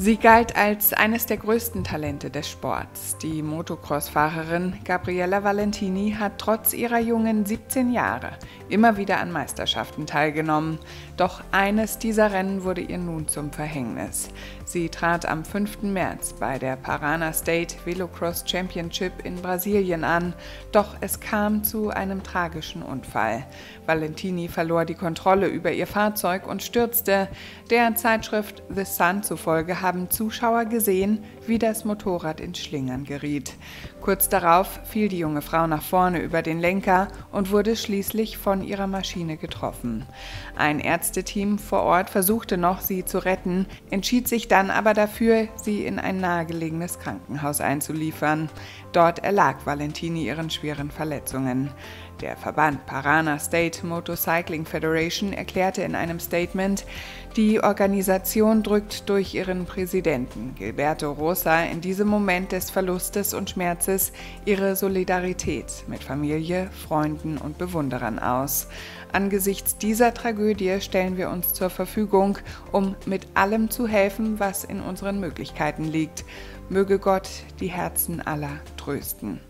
Sie galt als eines der größten Talente des Sports. Die Motocross-Fahrerin Gabriella Valentini hat trotz ihrer jungen 17 Jahre immer wieder an Meisterschaften teilgenommen. Doch eines dieser Rennen wurde ihr nun zum Verhängnis. Sie trat am 5. März bei der Parana State Velocross Championship in Brasilien an. Doch es kam zu einem tragischen Unfall. Valentini verlor die Kontrolle über ihr Fahrzeug und stürzte. Der Zeitschrift The Sun zufolge haben Zuschauer gesehen, wie das Motorrad ins Schlingern geriet. Kurz darauf fiel die junge Frau nach vorne über den Lenker und wurde schließlich von ihrer Maschine getroffen. Ein Ärzteteam vor Ort versuchte noch, sie zu retten, entschied sich dann aber dafür, sie in ein nahegelegenes Krankenhaus einzuliefern. Dort erlag Valentini ihren schweren Verletzungen. Der Verband Paraná State Motorcycling Federation erklärte in einem Statement, die Organisation drückt durch ihren Präsidenten Gilberto Rosa in diesem Moment des Verlustes und Schmerzes ihre Solidarität mit Familie, Freunden und Bewunderern aus. Angesichts dieser Tragödie stellen wir uns zur Verfügung, um mit allem zu helfen, was in unseren Möglichkeiten liegt. Möge Gott die Herzen aller trösten.